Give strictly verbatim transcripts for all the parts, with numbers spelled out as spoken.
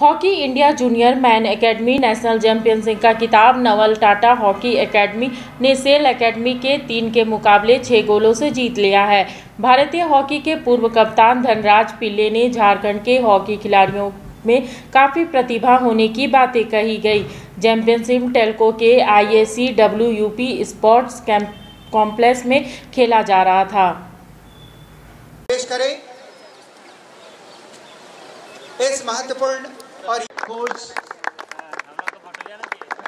Hockey India junior man academy national championship का खिताब Naval Tata hockey academy ने सेल एकेडमी के तीन के मुकाबले छः गोलों से जीत लिया है। भारतीय हॉकी के पूर्व कप्तान धनराज पिल्ले ने झारखंड के हॉकी खिलाड़ियों में काफ़ी प्रतिभा होने की बातें कही गई। चैंपियनशिप टेल्को के I A C W U P sports complex में खेला जा रहा था। पेश करें इस महत्वपूर्ण और कोच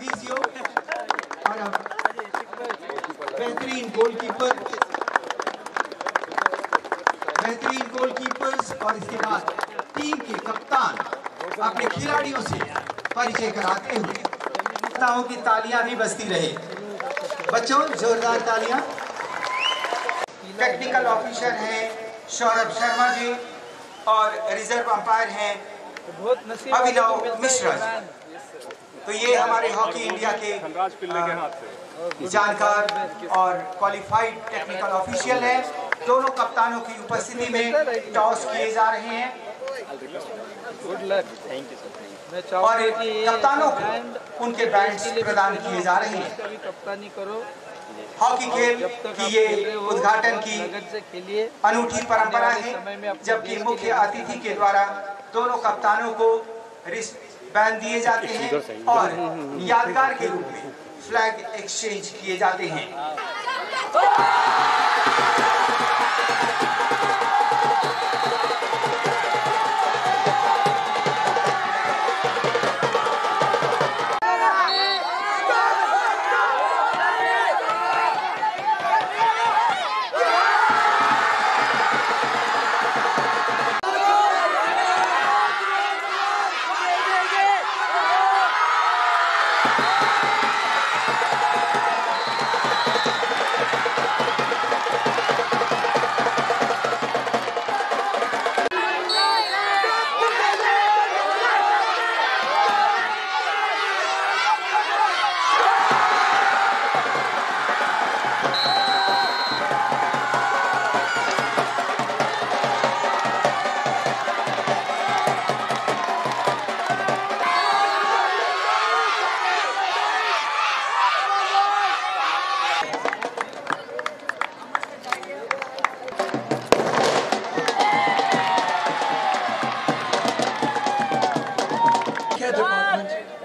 डीसीओ और बेहतरीन गोलकीपर बेहतरीन गोलकीपर्स और इसके बाद टीम के कप्तान अपने खिलाड़ियों से परिचय कराते हुए ताओं की तालियां भी बजती रहे। बच्चों जोरदार तालियां। टेक्निकल ऑफिसर हैं सौरभ शर्मा जी और रिजर्व अंपायर हैं अभिनव मिश्रा। तो ये हमारे हॉकी इंडिया के जानकार और क्वालिफाइड टेक्निकल ऑफिशियल हैं। दोनों कप्तानों की उपस्थिति में टॉस किए जा रहे हैं और कप्तानों को उनके बैंड्स प्रदान किए जा रहे हैं। हॉकी खेल की ये उद्घाटन की अनूठी परंपरा है, जबकि मुख्य अतिथि के द्वारा दोनों कप्तानों को रिस्टबैंड दिए जाते हैं और यादगार के रूप में फ्लैग एक्सचेंज किए जाते हैं।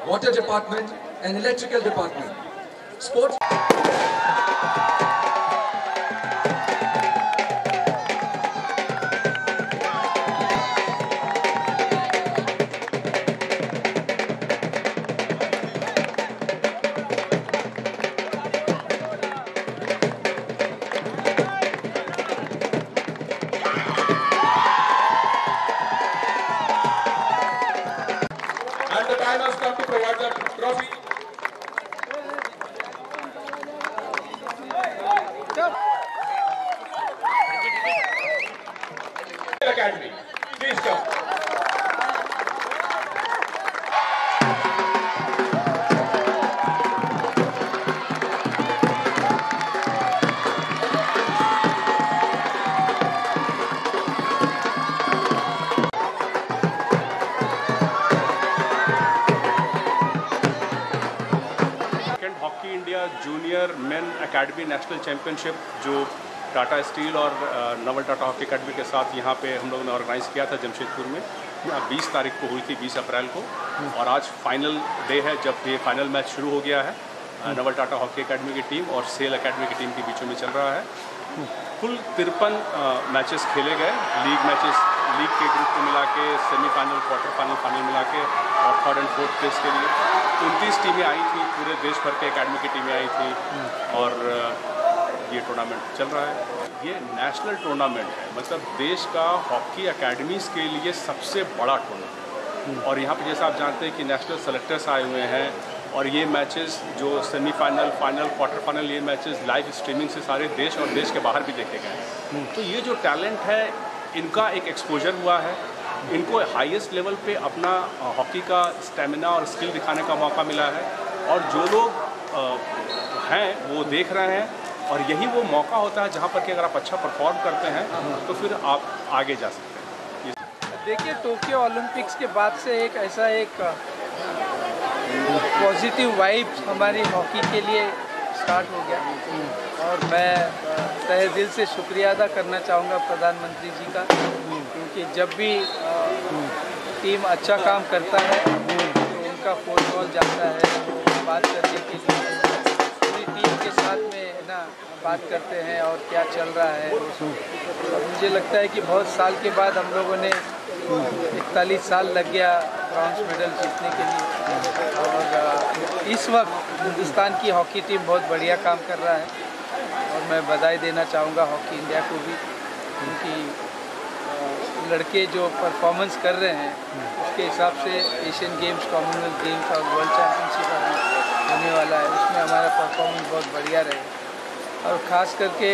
Water department and electrical department. Sports. Academy. Please come. India junior men academy national championship जो टाटा स्टील और नवल टाटा हॉकी एकेडमी के साथ यहाँ पे हम लोगों ने ऑर्गेनाइज़ किया था जमशेदपुर में, बीस तारीख को हुई थी, बीस अप्रैल को, और आज फाइनल डे है जब ये फाइनल मैच शुरू हो गया है। नवल टाटा हॉकी एकेडमी की टीम और सेल एकेडमी की टीम के बीचों में चल रहा है। कुल तिरपन मैचेस खेले गए, लीग मैचेस, लीग के ग्रुप को मिला के, सेमीफाइनल, क्वार्टर फाइनल, फाइनल मिला के और थर्ड एंड फोर्थ प्लेस के लिए उनतीस टीमें आई थी, पूरे देश भर के एकेडमी की टीमें आई थी और ये टूर्नामेंट चल रहा है। ये नेशनल टूर्नामेंट है, मतलब देश का हॉकी एकेडमीज़ के लिए सबसे बड़ा टूर्नामेंट और यहाँ पर जैसा आप जानते हैं कि नेशनल सेलेक्टर्स आए हुए हैं और ये मैचेस जो सेमीफाइनल, फाइनल, क्वार्टर फाइनल, ये मैचेस लाइव स्ट्रीमिंग से सारे देश और देश के बाहर भी देखे गए। तो ये जो टैलेंट है इनका एक एक्सपोजर हुआ है, इनको हाईएस्ट लेवल पे अपना हॉकी का स्टेमिना और स्किल दिखाने का मौका मिला है और जो लोग हैं वो देख रहे हैं और यही वो मौका होता है जहाँ पर कि अगर आप अच्छा परफॉर्म करते हैं तो फिर आप आगे जा सकते हैं। देखिए टोक्यो ओलंपिक्स के बाद से एक ऐसा एक पॉजिटिव वाइब्स हमारी हॉकी के लिए स्टार्ट हो गया और मैं तहे दिल से शुक्रिया अदा करना चाहूँगा प्रधानमंत्री जी का, क्योंकि जब भी टीम अच्छा काम करता है तो उनका फोन कॉल जाता है, तो बात करने के लिए पूरी टीम के साथ में ना बात करते हैं और क्या चल रहा है। और मुझे लगता है कि बहुत साल के बाद हम लोगों ने इकतालीस साल लग गया ब्रॉन्ज मेडल जीतने के लिए और इस वक्त हिंदुस्तान की हॉकी टीम बहुत बढ़िया काम कर रहा है और मैं बधाई देना चाहूँगा हॉकी इंडिया को भी, क्योंकि लड़के जो परफॉर्मेंस कर रहे हैं उसके हिसाब से एशियन गेम्स, कॉमनवेल्थ गेम्स और वर्ल्ड चैम्पियनशिप अभी होने वाला है, उसमें हमारा परफॉर्मेंस बहुत बढ़िया रहे। और ख़ास करके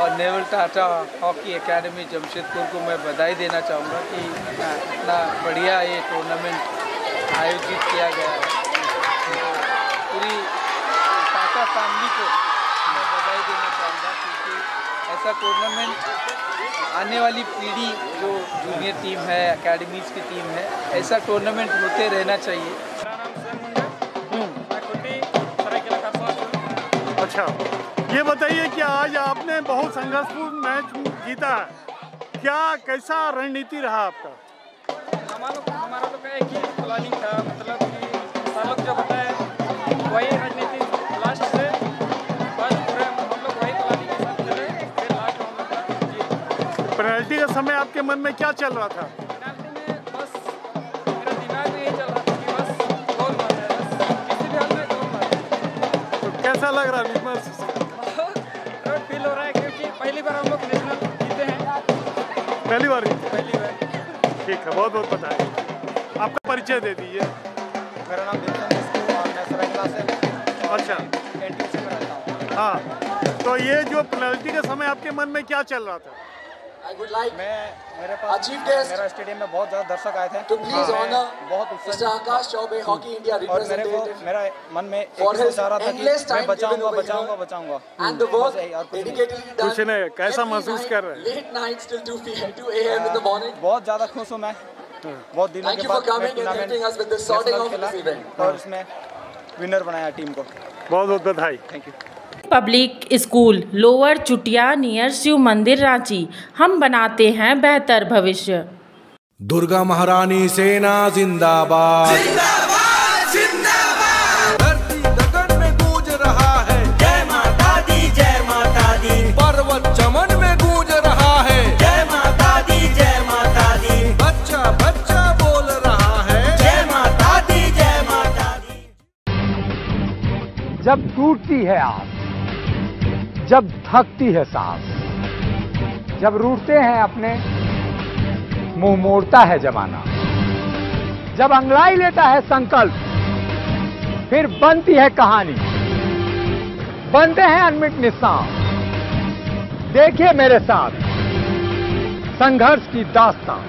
और नवल टाटा हॉकी एकेडमी जमशेदपुर को मैं बधाई देना चाहूँगा कि इतना बढ़िया ये टूर्नामेंट आयोजित किया गया है। पूरी टाटा फैमिली को मैं बधाई देना चाहूँगा क्योंकि ऐसा टूर्नामेंट आने वाली पीढ़ी जो जूनियर टीम है, एकेडमीज़ की टीम है, ऐसा टूर्नामेंट होते रहना चाहिए। मेरा नाम अच्छा, ये बताइए कि आज आपने बहुत संघर्षपूर्ण मैच जीता, क्या कैसा रणनीति रहा आपका? हमारा हमारा तो क्या है कि प्लानिंग था, मतलब कि सालों जो होता है वही रणनीति लास्ट से बस पूरे हम लोग वही प्लानिंग के साथ चले, फिर लास्ट हम लोग। पेनल्टी का समय आपके मन में क्या चल रहा था? पेनल्टी में बस मेरा दिमाग में यही चल रहा था कि बस गोल मारना है, बस किसी भी हाल में गोल मारना है। तो कैसा लग रहा है? हो रहा है क्योंकि पहली बार हम लोग नेशनल जीते हैं। पहली बार पहली बार ठीक है, बहुत बहुत बधाई। आपका परिचय दे दीजिए। मेरा नाम अच्छा हाँ, तो ये जो पेनल्टी का समय आपके मन में क्या चल रहा था? Like मैं मेरे पास मेरा स्टेडियम में बहुत ज़्यादा दर्शक आए थे, तो बहुत उत्साह आकाश चौबे हॉकी इंडिया और मेरे को मेरा मन में एक आ रहा था कि मैं बचाऊंगा बचाऊंगा बचाऊंगा कुछ नहीं। कैसा महसूस कर रहे हैं? बहुत ज़्यादा खुश हूँ मैं, बहुत दिनों के बाद और इसमें विनर बनाया टीम को, बहुत बहुत बधाई। Thank you public school lower Chutia near Shiv मंदिर रांची, हम बनाते हैं बेहतर भविष्य। दुर्गा महारानी सेना जिंदाबाद जिंदाबाद जिंदाबाद। धरती गगन में गूंज रहा है जय माता दी जय माता दी। पर्वत चमन में गूंज रहा है जय माता दी जय माता दी। बच्चा बच्चा बोल रहा है जय माता दी जय माता दी। जब टूटती है आप, जब थकती है सांस, जब रूठते हैं अपने, मुंह मोड़ता है जमाना, जब अंगड़ाई लेता है संकल्प, फिर बनती है कहानी, बनते हैं अनमिट निशान। देखिए मेरे साथ संघर्ष की दास्तान।